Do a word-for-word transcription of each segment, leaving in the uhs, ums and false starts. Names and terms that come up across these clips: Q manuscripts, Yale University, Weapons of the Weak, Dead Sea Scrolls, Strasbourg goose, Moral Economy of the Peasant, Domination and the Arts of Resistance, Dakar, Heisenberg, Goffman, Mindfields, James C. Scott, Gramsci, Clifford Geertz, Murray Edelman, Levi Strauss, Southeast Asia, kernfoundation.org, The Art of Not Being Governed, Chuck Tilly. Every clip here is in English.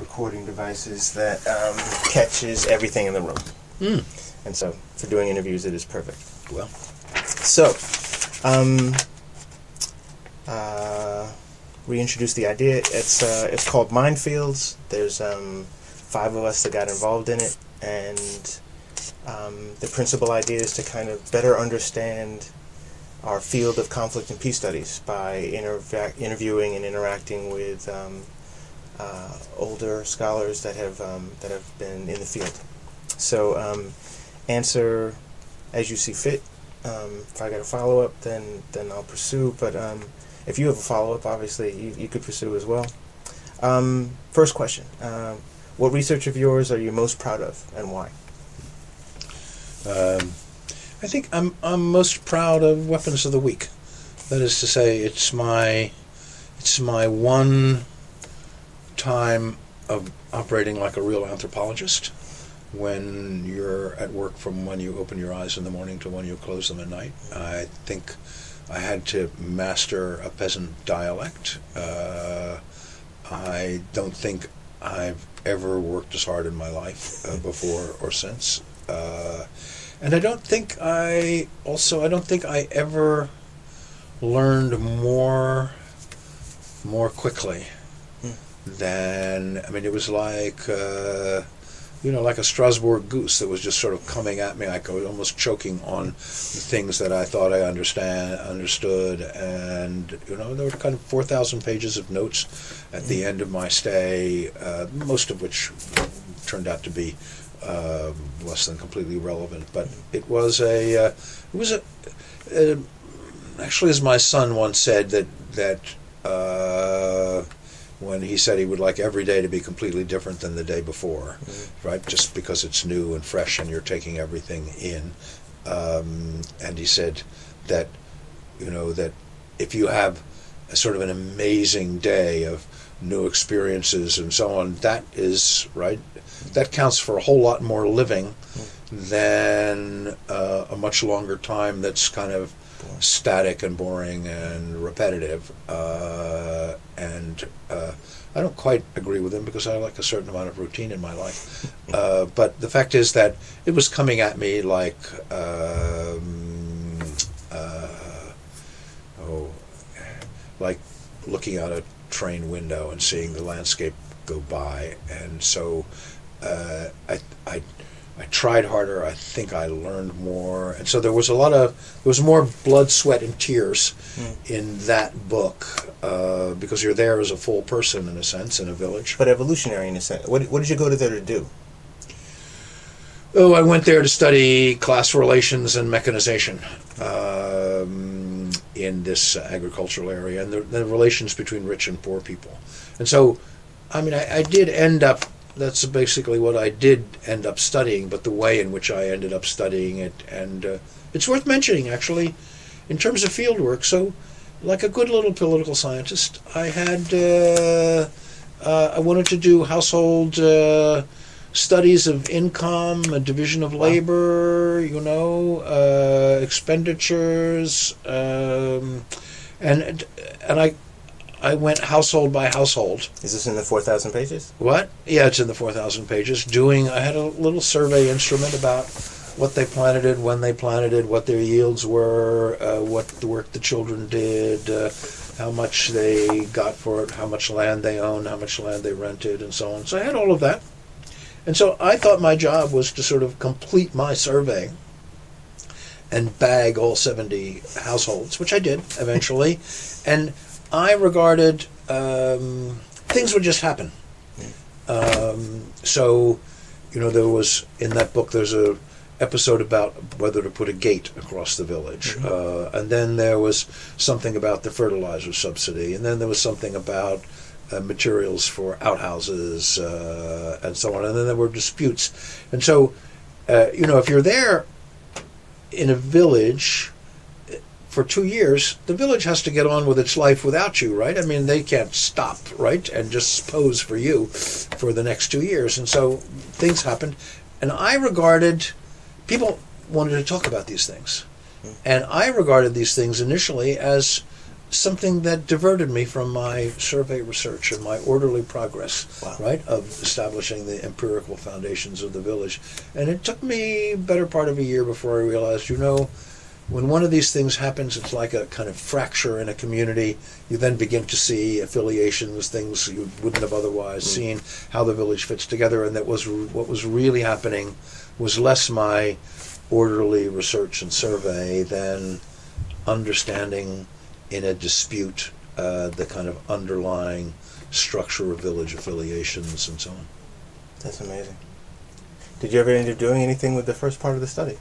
recording devices that um, catches everything in the room. Mm. And so for doing interviews, it is perfect. Well, so um, uh, reintroduce the idea. It's uh, it's called Mindfields. There's um, five of us that got involved in it, and um, the principal idea is to kind of better understand our field of conflict and peace studies by interva interviewing and interacting with um, uh, older scholars that have um, that have been in the field. So um, answer as you see fit. Um, if I got a follow up, then then I'll pursue. But um, if you have a follow up, obviously you, you could pursue as well. Um, first question: uh, what research of yours are you most proud of, and why? Um. I think I'm I'm most proud of Weapons of the Weak. That is to say, it's my it's my one time of operating like a real anthropologist, when you're at work from when you open your eyes in the morning to when you close them at night. I think I had to master a peasant dialect. Uh, I don't think I've ever worked as hard in my life uh, before or since. Uh, And I don't think I also I don't think I ever learned more more quickly mm. than I mean it was like uh, you know like a Strasbourg goose that was just sort of coming at me. I was almost choking on the things that I thought I understand understood, and you know there were kind of four thousand pages of notes at mm. the end of my stay, uh, most of which turned out to be Uh, less than completely relevant, but it was a uh, it was a uh, actually, as my son once said, that that uh, when he said he would like every day to be completely different than the day before, mm-hmm. right? Just because it's new and fresh and you're taking everything in, um, and he said that you know that if you have a sort of an amazing day of new experiences and so on, that is right. That counts for a whole lot more living than uh, a much longer time that's kind of boring. Static and boring and repetitive. Uh, and uh, I don't quite agree with him because I like a certain amount of routine in my life. Uh, but the fact is that it was coming at me like, um, uh, oh, like looking out a train window and seeing the landscape go by, and so uh, I, I, I tried harder. I think I learned more, and so there was a lot of there was more blood, sweat, and tears mm. in that book uh, because you're there as a full person in a sense in a village. But evolutionary in a sense. What, what did you go to there to do? Oh, I went there to study class relations and mechanization. Um, in this agricultural area and the, the relations between rich and poor people, and so. I mean, I, I did end up, that's basically what I did end up studying, but the way in which I ended up studying it, and uh, it's worth mentioning, actually, in terms of field work. So, like a good little political scientist, I had, uh, uh, I wanted to do household uh, studies of income, a division of labor, you know, uh, expenditures, um, and and I... I went household by household. Is this in the four thousand pages? What? Yeah, it's in the four thousand pages. Doing, I had a little survey instrument about what they planted, it, when they planted, it, what their yields were, uh, what the work the children did, uh, how much they got for it, how much land they owned, how much land they rented, and so on. So I had all of that. And so I thought my job was to sort of complete my survey and bag all seventy households, which I did eventually. And I regarded um, things would just happen. Um, so, you know, there was in that book. There's a episode about whether to put a gate across the village, mm-hmm. uh, and then there was something about the fertilizer subsidy, and then there was something about uh, materials for outhouses uh, and so on, and then there were disputes. And so, uh, you know, if you're there in a village for two years, the village has to get on with its life without you, right? I mean, they can't stop, right, and just pose for you for the next two years. And so things happened. And I regarded, people wanted to talk about these things. And I regarded these things initially as something that diverted me from my survey research and my orderly progress, wow. right, of establishing the empirical foundations of the village. And it took me better part of a year before I realized, you know, when one of these things happens, it's like a kind of fracture in a community. You then begin to see affiliations, things you wouldn't have otherwise mm. seen, how the village fits together. And that was what was really happening was less my orderly research and survey than understanding in a dispute uh, the kind of underlying structure of village affiliations and so on. That's amazing. Did you ever end up doing anything with the first part of the study?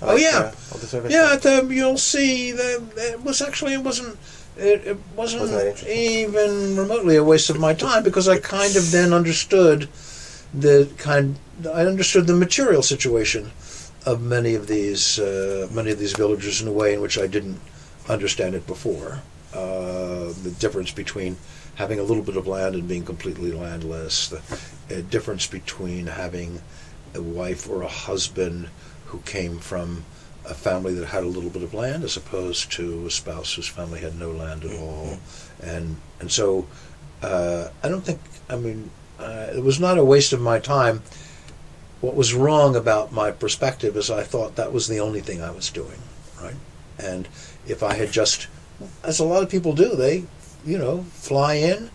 Like, oh yeah, uh, the yeah. The, you'll see that it was actually it wasn't it, it wasn't, wasn't even remotely a waste of my time, because I kind of then understood the kind I understood the material situation of many of these uh, many of these villagers in a way in which I didn't understand it before. Uh, the difference between having a little bit of land and being completely landless. The uh, difference between having a wife or a husband who came from a family that had a little bit of land as opposed to a spouse whose family had no land at all. And and so uh, I don't think, I mean, uh, it was not a waste of my time. What was wrong about my perspective is I thought that was the only thing I was doing, right? And if I had just, as a lot of people do, they, you know, fly in,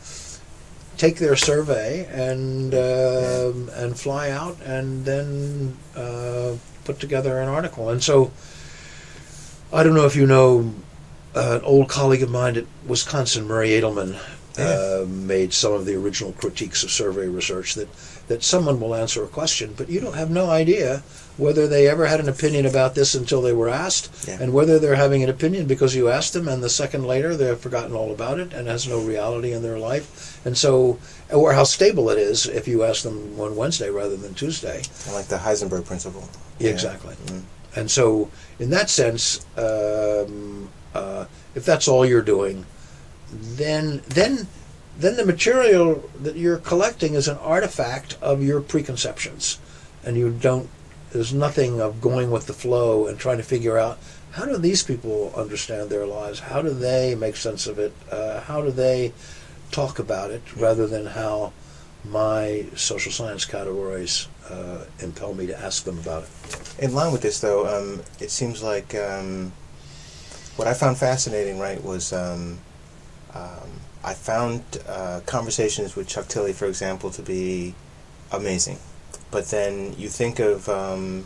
take their survey, and, uh, and fly out, and then... Uh, put together an article. And so I don't know if you know uh, an old colleague of mine at Wisconsin, Murray Edelman, yeah. uh, made some of the original critiques of survey research that that someone will answer a question, but you don't have no idea whether they ever had an opinion about this until they were asked, yeah. and whether they're having an opinion because you asked them, and the second later they've forgotten all about it and has no reality in their life. And so, or how stable it is if you ask them on Wednesday rather than Tuesday. And like the Heisenberg principle. Yeah, exactly. Mm-hmm. And so, in that sense, um, uh, if that's all you're doing, then then. then the material that you're collecting is an artifact of your preconceptions, and you don't, there's nothing of going with the flow and trying to figure out how do these people understand their lives, how do they make sense of it, uh, how do they talk about it, rather than how my social science categories uh, impel me to ask them about it. In line with this though, um, it seems like um, what I found fascinating, right, was um, um, I found uh, conversations with Chuck Tilly, for example, to be amazing. But then you think of, um,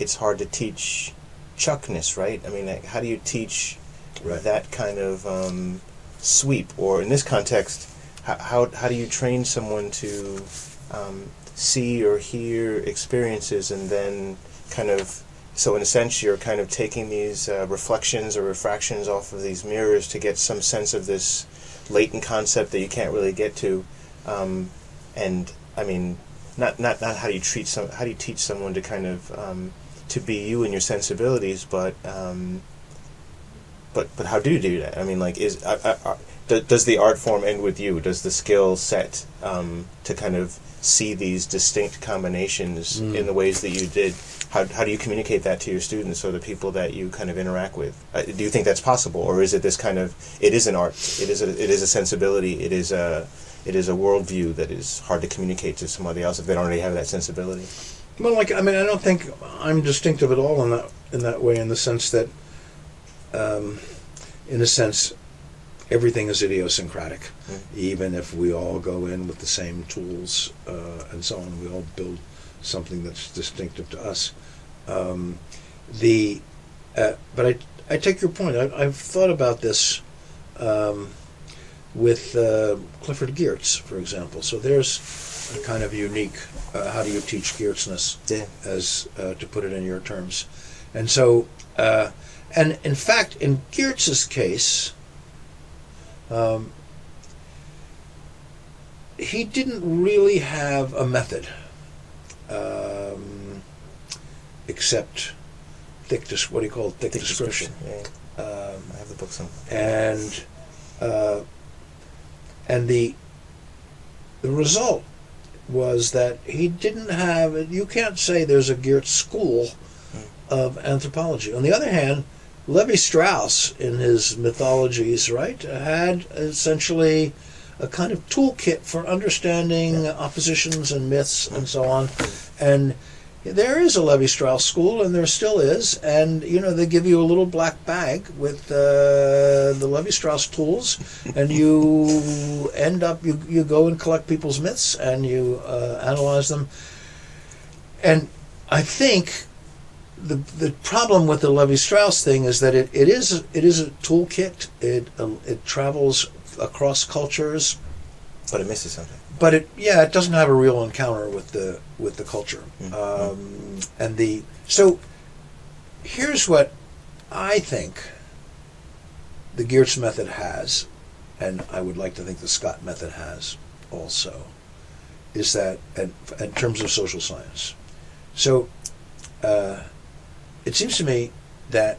it's hard to teach Chuckness, right? I mean, like, how do you teach right. that kind of um, sweep? Or in this context, how, how, how do you train someone to um, see or hear experiences and then kind of, so in a sense, you're kind of taking these uh, reflections or refractions off of these mirrors to get some sense of this latent concept that you can't really get to, um, and I mean, not not not how do you treat some, how do you teach someone to kind of um, to be you and your sensibilities, but um, but but how do you do that? I mean, like, is uh, uh, uh, does the art form end with you? Does the skill set um, to kind of see these distinct combinations mm. in the ways that you did? How how do you communicate that to your students or the people that you kind of interact with? Uh, do you think that's possible, or is it this kind of, it is an art, it is a, it is a sensibility, it is a it is a worldview that is hard to communicate to somebody else if they don't already have that sensibility? Well, like, I mean, I don't think I'm distinctive at all in that in that way, in the sense that, um, in a sense, everything is idiosyncratic, mm. even if we all go in with the same tools uh, and so on. We all build something that's distinctive to us. Um, the, uh, but I, I take your point. I, I've thought about this um, with uh, Clifford Geertz, for example. So there's a kind of unique, uh, how do you teach Geertzness, yeah. as uh, to put it in your terms. And so, uh, and in fact, in Geertz's case, um, he didn't really have a method. Um, except thick, what do you call it? Thick, thick description. description. Yeah. Um, I have the book somewhere. And uh, and the the result was that he didn't have. You can't say there's a Geertz school mm. of anthropology. On the other hand, Levi Strauss, in his mythologies, right, had essentially a kind of toolkit for understanding yeah. oppositions and myths and so on. And there is a Levi Strauss school, and there still is, and you know, they give you a little black bag with uh, the Levi Strauss tools, and you end up, you, you go and collect people's myths, and you uh, analyze them. And I think the the problem with the Levi Strauss thing is that it, it is it is a toolkit. It uh, it travels across cultures, but it misses something. But it yeah, it doesn't have a real encounter with the with the culture. Mm-hmm. um, and the so here's what I think the Geertz method has, and I would like to think the Scott method has also, is that and, in terms of social science. So uh, it seems to me that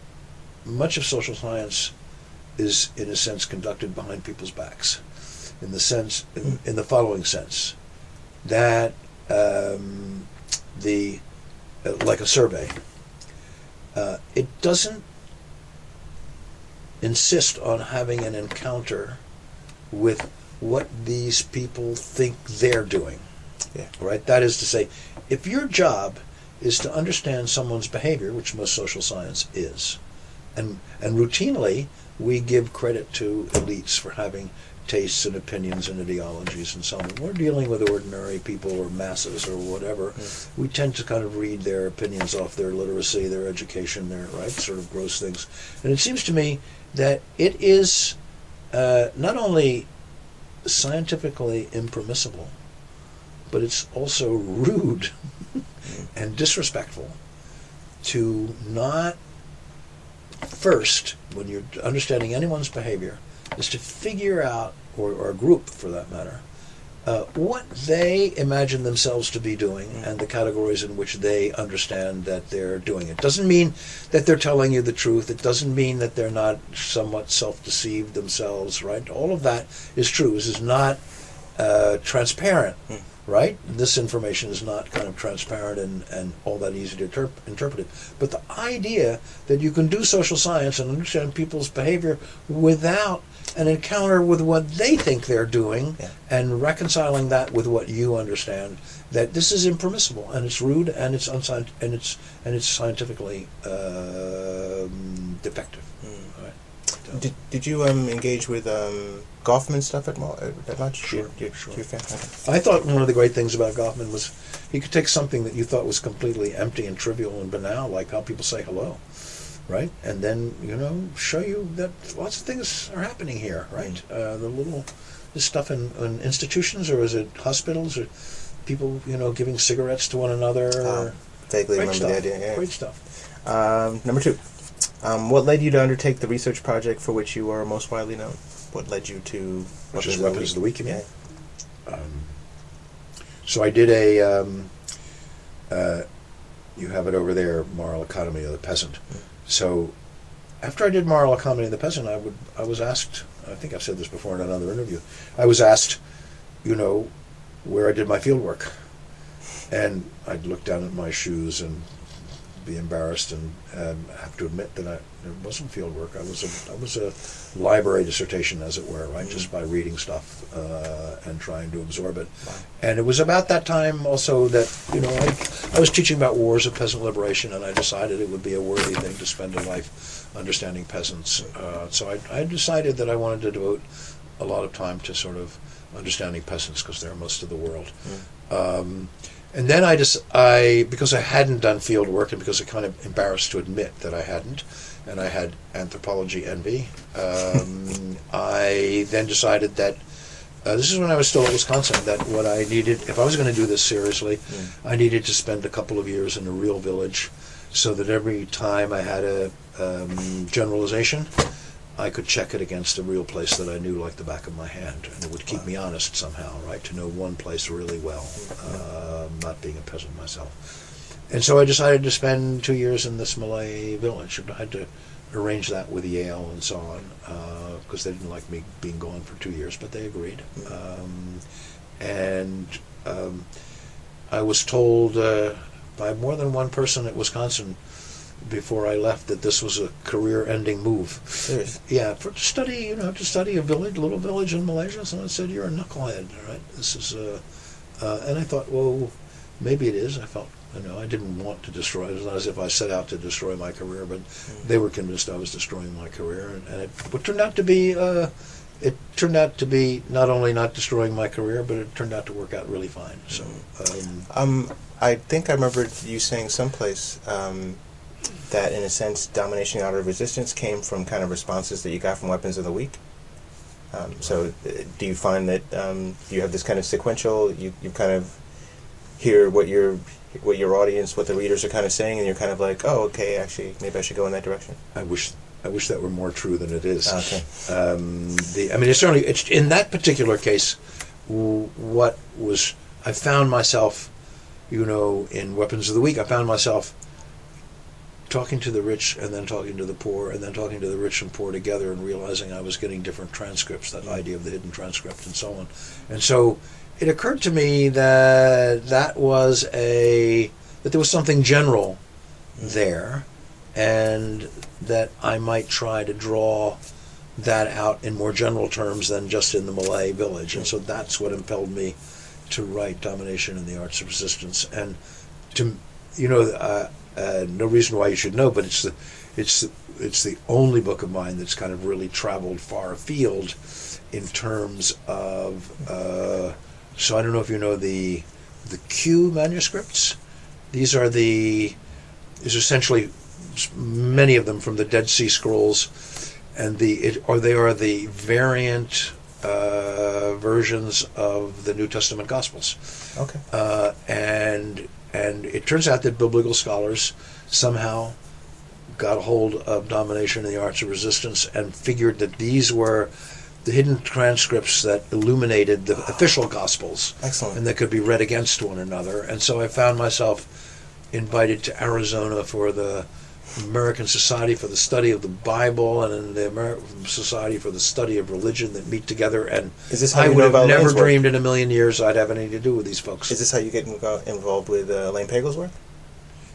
much of social science is, in a sense, conducted behind people's backs, in the sense, in, in the following sense, that um, the uh, like a survey, uh, it doesn't insist on having an encounter with what these people think they're doing. Yeah. Right. That is to say, if your job is to understand someone's behavior, which most social science is, and and routinely we give credit to elites for having tastes and opinions and ideologies and so on. We're dealing with ordinary people or masses or whatever. Yeah. We tend to kind of read their opinions off their literacy, their education, their right sort of gross things. And it seems to me that it is uh, not only scientifically impermissible, but it's also rude and disrespectful to not first, when you're understanding anyone's behavior, is to figure out, or, or a group for that matter, uh, what they imagine themselves to be doing and the categories in which they understand that they're doing it. Doesn't mean that they're telling you the truth. It doesn't mean that they're not somewhat self-deceived themselves, right? All of that is true. This is not uh, transparent, right? This information is not kind of transparent and, and all that easy to interp interpret it. But the idea that you can do social science and understand people's behavior without an encounter with what they think they're doing yeah. and reconciling that with what you understand, that this is impermissible and it's rude and it's unscient and it's and it's scientifically uh, defective. Mm. Right. So. Did did you um, engage with um, Goffman stuff at, at much? Sure, you, you, sure. You okay. I thought one of the great things about Goffman was he could take something that you thought was completely empty and trivial and banal, like how people say hello. Right, and then you know, show you that lots of things are happening here. Right, uh, the little this stuff in, in institutions, or is it hospitals, or people you know giving cigarettes to one another. Uh, vaguely remember stuff. the idea. Yeah. Great stuff. Um, number two, um, what led you to undertake the research project for which you are most widely known? What led you to which is Weapons of the Weak? Yeah. Um, so I did a. Um, uh, you have it over there. Moral Economy of the Peasant. Mm. So, after I did Moral Economy of the Peasant, I would I was asked. I think I've said this before in another interview. I was asked, you know, where I did my field work, and I'd look down at my shoes and be embarrassed and, and have to admit that I, it wasn't field work. I was a I was a library dissertation, as it were, right, mm-hmm. just by reading stuff uh, and trying to absorb it. Wow. And it was about that time also that you know I. I was teaching about wars of peasant liberation, and I decided it would be a worthy thing to spend a life understanding peasants. Uh, so I, I decided that I wanted to devote a lot of time to sort of understanding peasants because they're most of the world. Mm. Um, and then I just, I because I hadn't done field work and because I kind of embarrassed to admit that I hadn't, and I had anthropology envy, um, I then decided that Uh, this is when I was still at Wisconsin, that what I needed, if I was going to do this seriously, mm. I needed to spend a couple of years in a real village so that every time I had a um, generalization, I could check it against a real place that I knew like the back of my hand. And it would keep wow. me honest somehow, right, to know one place really well, uh, not being a peasant myself. And so I decided to spend two years in this Malay village. I had to arrange that with Yale and so on, because uh, they didn't like me being gone for two years, but they agreed. Um, and um, I was told uh, by more than one person at Wisconsin before I left that this was a career-ending move. Seriously? Yeah, for study, you know, to study a village, little village in Malaysia. Someone said, "You're a knucklehead, right? This is a," uh, uh, and I thought, well, maybe it is. I felt, you know, I didn't want to destroy it. It's not as if I set out to destroy my career, but mm-hmm. they were convinced I was destroying my career, and, and it what turned out to be. Uh, It turned out to be not only not destroying my career, but it turned out to work out really fine. So, um, um, I think I remember you saying someplace um, that, in a sense, Domination and the Art of Resistance came from kind of responses that you got from Weapons of the Weak. Um, so, uh, do you find that um, you have this kind of sequential? You you kind of hear what your what your audience, what the readers are kind of saying, and you're kind of like, oh, okay, actually, maybe I should go in that direction. I wish. I wish that were more true than it is. Okay. Um, the, I mean, it's certainly it's, in that particular case. W what was I found myself, you know, in Weapons of the Weak, I found myself talking to the rich and then talking to the poor and then talking to the rich and poor together and realizing I was getting different transcripts. That idea of the hidden transcript and so on. And so it occurred to me that that was a that there was something general there. And that I might try to draw that out in more general terms than just in the Malay village. And so that's what impelled me to write Domination and the Arts of Resistance. And to, you know, uh, uh, no reason why you should know, but it's the, it's, the, it's the only book of mine that's kind of really traveled far afield in terms of, uh, so I don't know if you know the, the Q manuscripts. These are the, is essentially many of them from the Dead Sea Scrolls, and the it, or they are the variant uh, versions of the New Testament Gospels. Okay. Uh, and and it turns out that biblical scholars somehow got a hold of Domination and the Arts of Resistance and figured that these were the hidden transcripts that illuminated the official Gospels. Excellent. And that could be read against one another. And so I found myself invited to Arizona for the American Society for the Study of the Bible and the American Society for the Study of Religion that meet together. And is this how I you would know have never Lane's dreamed work? In a million years I'd have anything to do with these folks. Is this how you get involved with uh, Elaine Pagel's work?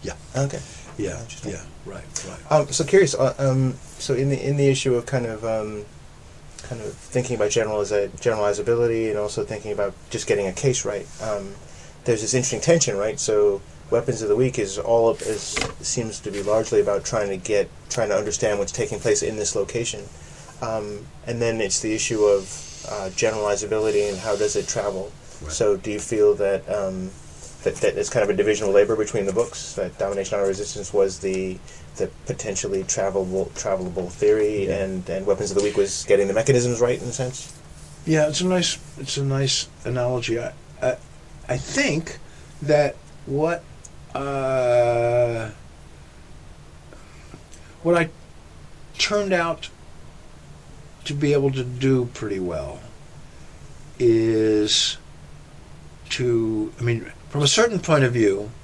Yeah. Okay. Yeah. Yeah. Right. Right. Um, so curious. Uh, um, so in the in the issue of kind of um, kind of thinking about generaliza generalizability and also thinking about just getting a case right, um, there's this interesting tension, right? So Weapons of the Weak is all of, is seems to be largely about trying to get trying to understand what's taking place in this location, um, and then it's the issue of uh, generalizability and how does it travel. Right. So, do you feel that um, that that it's kind of a division of labor between the books? That Domination and Resistance was the the potentially travelable travelable theory, yeah. and and Weapons of the Weak was getting the mechanisms right in a sense. Yeah, it's a nice it's a nice analogy. I I, I think that what Uh, what I turned out to be able to do pretty well is to, I mean, from a certain point of view,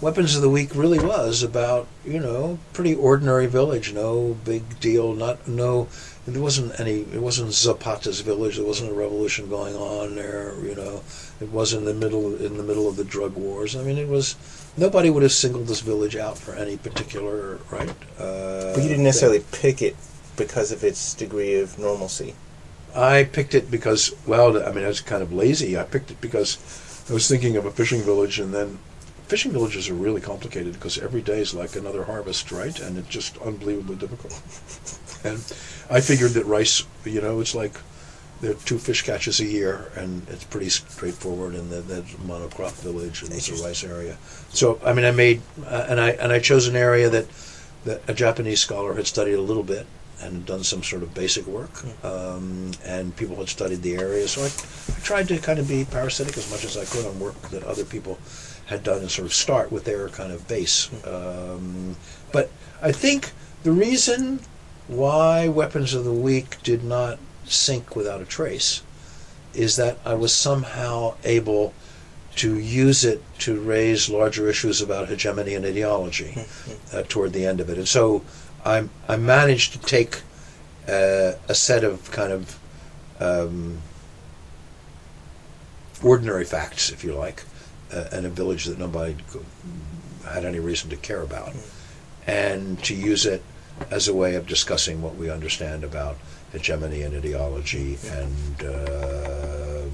Weapons of the Weak really was about, you know, pretty ordinary village, no big deal, not, no, there wasn't any, it wasn't Zapata's village, there wasn't a revolution going on there, you know, it wasn't in the middle, in the middle of the drug wars. I mean, it was, nobody would have singled this village out for any particular, right? Uh, but you didn't necessarily thing. pick it because of its degree of normalcy. I picked it because, well, I mean, I was kind of lazy. I picked it because I was thinking of a fishing village, and then fishing villages are really complicated because every day is like another harvest, right? And it's just unbelievably difficult. And I figured that rice, you know, it's like there are two fish catches a year, and it's pretty straightforward. And that that monocrop village, and it's a rice area. So I mean, I made uh, and I and I chose an area that that a Japanese scholar had studied a little bit and done some sort of basic work, um, and people had studied the area. So I, I tried to kind of be parasitic as much as I could on work that other people had done and sort of start with their kind of base. Um, but I think the reason why Weapons of the Weak did not sink without a trace is that I was somehow able to use it to raise larger issues about hegemony and ideology uh, toward the end of it. And so I, I managed to take uh, a set of kind of um, ordinary facts, if you like, and a village that nobody had any reason to care about, and to use it as a way of discussing what we understand about hegemony and ideology and uh,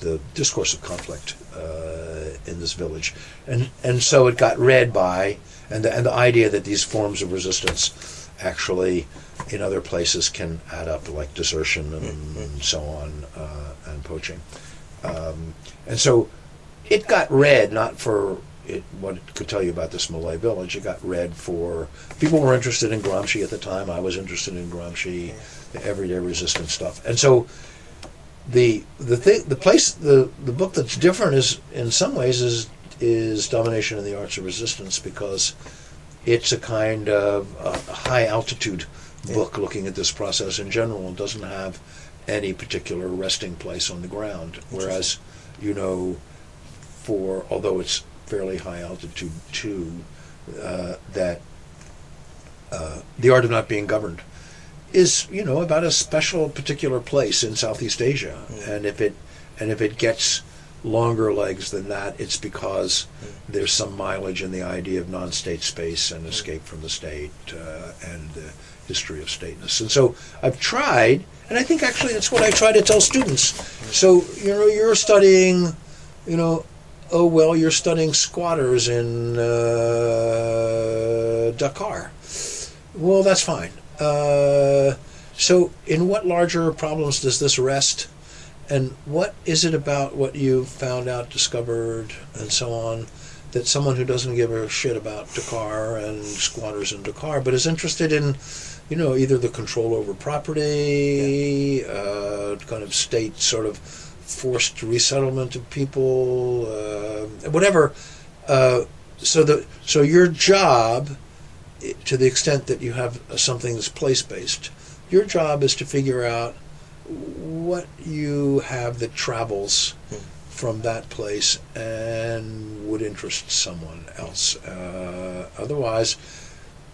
the discourse of conflict uh, in this village. And and so it got read by, and the, and the idea that these forms of resistance actually in other places can add up, like desertion and, mm-hmm. and so on, uh, and poaching. Um, and so it got read, not for it, what it could tell you about this Malay village, it got read for, people were interested in Gramsci at the time, I was interested in Gramsci, the everyday resistance stuff. And so the the thing, the place, the, the book that's different is, in some ways, is, is Domination and the Arts of Resistance, because it's a kind of a high altitude book yeah. looking at this process in general, and doesn't have any particular resting place on the ground. Whereas, you know, for, although it's fairly high altitude too, uh, that uh, The Art of Not Being Governed is, you know, about a special particular place in Southeast Asia. Mm. And if it and if it gets longer legs than that, it's because mm. there's some mileage in the idea of non-state space and escape from the state uh, and the history of stateness. And so I've tried, and I think actually that's what I try to tell students. So, you know, you're studying, you know, oh, well, you're studying squatters in uh, Dakar. Well, that's fine. Uh, so in what larger problems does this rest? And what is it about what you found out, discovered, and so on, that someone who doesn't give a shit about Dakar and squatters in Dakar, but is interested in, you know, either the control over property, yeah. uh, kind of state sort of forced resettlement of people, uh, whatever. Uh, so the so your job, to the extent that you have something that's place-based, your job is to figure out what you have that travels hmm. from that place and would interest someone else. Uh, otherwise,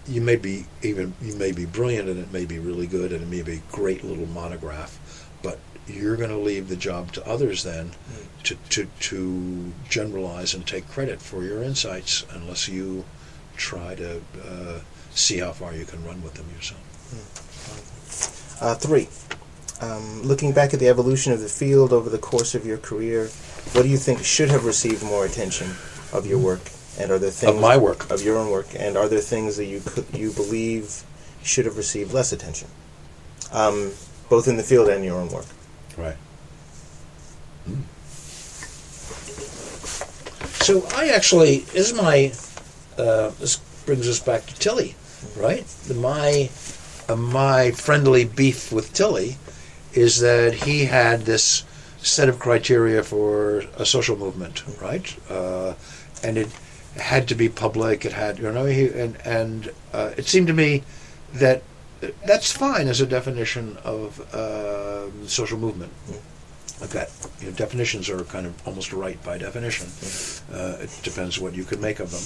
you may be even you may be brilliant, and it may be really good, and it may be a great little monograph, but you're going to leave the job to others then mm. to, to, to generalize and take credit for your insights, unless you try to uh, see how far you can run with them yourself. Mm. Uh, three, um, looking back at the evolution of the field over the course of your career, what do you think should have received more attention of your work? And are there things of my work? Of your own work. And are there things that you, could, you believe should have received less attention, um, both in the field and your own work? Right. Mm. So I actually, this is my, uh, this brings us back to Tilly, right? The, my, uh, my friendly beef with Tilly is that he had this set of criteria for a social movement, right? Uh, and it had to be public, it had, you know, he, and, and uh, it seemed to me that that's fine as a definition of uh, social movement. I've got, you know, definitions are kind of almost right by definition. Uh, it depends what you can make of them.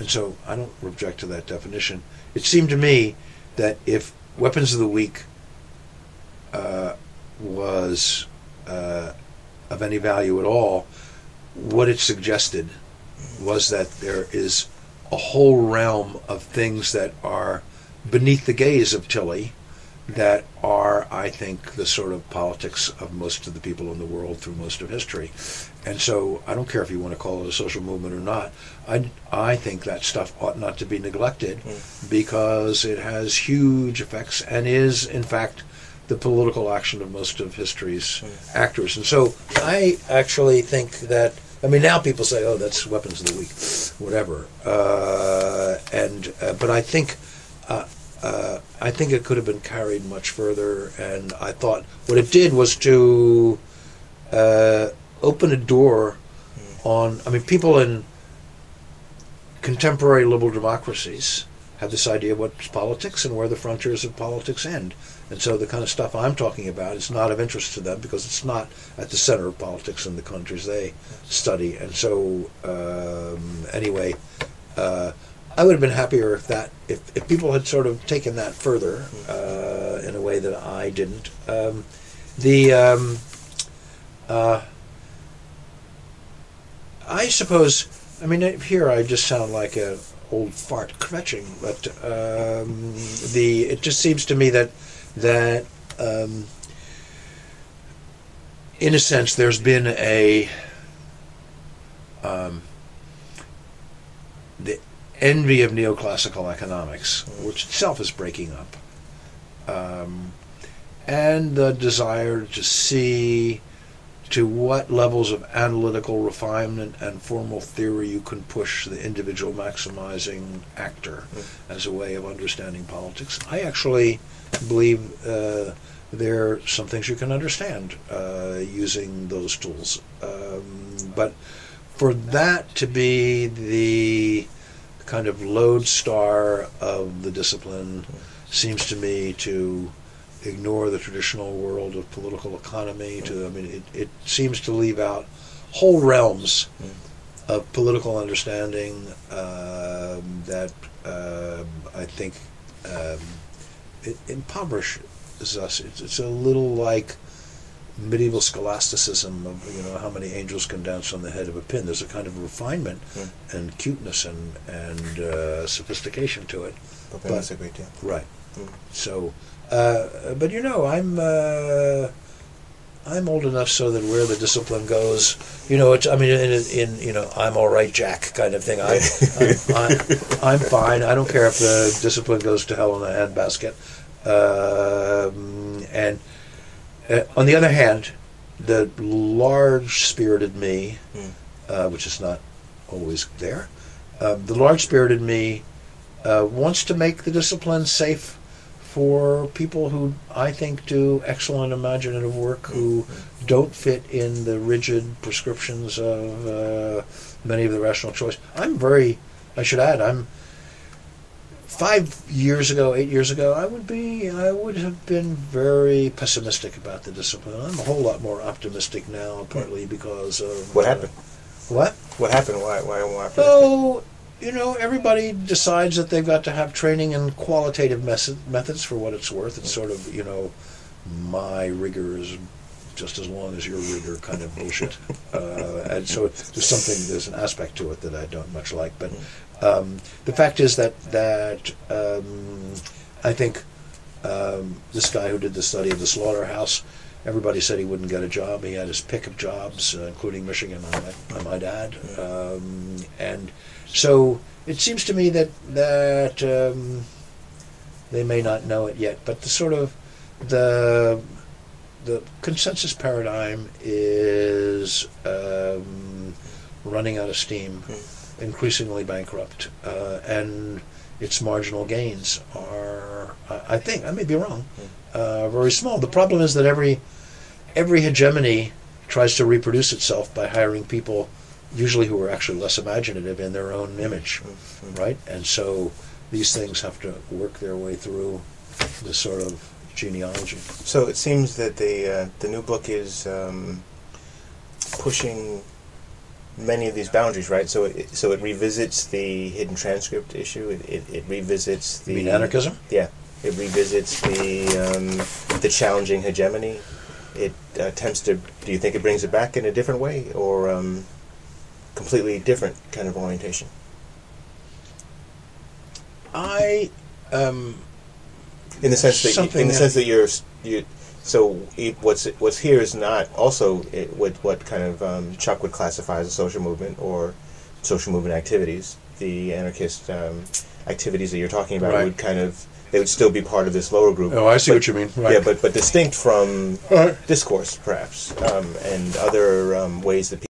And so I don't object to that definition. It seemed to me that if Weapons of the Weak uh, was uh, of any value at all, what it suggested was that there is a whole realm of things that are beneath the gaze of Tilly, that are, I think, the sort of politics of most of the people in the world through most of history. And so I don't care if you want to call it a social movement or not, I, I think that stuff ought not to be neglected mm. because it has huge effects and is, in fact, the political action of most of history's mm. actors. And so I actually think that, I mean, now people say, oh, that's Weapons of the Weak, whatever. Uh, and uh, but I think Uh, uh, I think it could have been carried much further, and I thought what it did was to uh, open a door mm. on, I mean, people in contemporary liberal democracies have this idea of what's politics and where the frontiers of politics end. And so the kind of stuff I'm talking about is not of interest to them because it's not at the center of politics in the countries they study. And so, um, anyway, uh, I would have been happier if that, if, if people had sort of taken that further uh, in a way that I didn't. Um, the um, uh, I suppose, I mean, here I just sound like an old fart kvetching, but um, the it just seems to me that that um, in a sense there's been a um, the envy of neoclassical economics, which itself is breaking up, um, and the desire to see to what levels of analytical refinement and formal theory you can push the individual maximizing actor as a way of understanding politics. I actually believe uh, there are some things you can understand uh, using those tools. Um, but for that to be the kind of lodestar of the discipline seems to me to ignore the traditional world of political economy. To I mean, it, it seems to leave out whole realms of political understanding uh, that uh, I think um, it impoverishes us. It's, it's a little like medieval scholasticism of, you know, how many angels can dance on the head of a pin. There's a kind of refinement mm. and cuteness and and uh, sophistication to it. But, but a great, yeah. Right. Mm. So. Uh, but you know, I'm uh, I'm old enough so that where the discipline goes, you know, it's, I mean, in, in you know, I'm all right, Jack, kind of thing. I, I'm, I'm, I'm fine. I don't care if the discipline goes to hell in a handbasket. Uh, and uh, on the other hand, the large-spirited me, mm. uh, which is not always there, uh, the large-spirited me uh, wants to make the discipline safe for people who I think do excellent imaginative work, who don't fit in the rigid prescriptions of uh, many of the rational choice. I'm very, I should add, I'm five years ago, eight years ago, I would be, I would have been very pessimistic about the discipline. I'm a whole lot more optimistic now, partly because of... What happened? Uh, what? What happened? Why, why, why? Oh... You know, everybody decides that they've got to have training in qualitative method, methods for what it's worth. It's sort of, you know, my rigor is just as long as your rigor kind of bullshit. Uh, and so there's something, there's an aspect to it that I don't much like. But um, the fact is that, that um, I think um, this guy who did the study of the slaughterhouse, everybody said he wouldn't get a job. He had his pick of jobs, uh, including Michigan, I might, I might add. Um, and... So it seems to me that that um, they may not know it yet, but the sort of the the consensus paradigm is um, running out of steam, increasingly bankrupt, uh, and its marginal gains are, I think, I may be wrong, uh, very small. The problem is that every every hegemony tries to reproduce itself by hiring people, usually who are actually less imaginative, in their own image, right? And so these things have to work their way through this sort of genealogy. So it seems that the uh, the new book is um, pushing many of these boundaries, right? So it so it revisits the hidden transcript issue. It it, it revisits the, you mean anarchism. Yeah, it revisits the um, the challenging hegemony. It uh, attempts to. Do you think it brings it back in a different way, or um, completely different kind of orientation? I, um, in the sense that you, in the that sense that you're you, so it, what's what's here is not also it, what what kind of um, Chuck would classify as a social movement or social movement activities. The anarchist um, activities that you're talking about, right, would kind of, they would still be part of this lower group. Oh, I see but, what you mean. Right. Yeah, but but distinct from, right, discourse perhaps, um, and other um, ways that people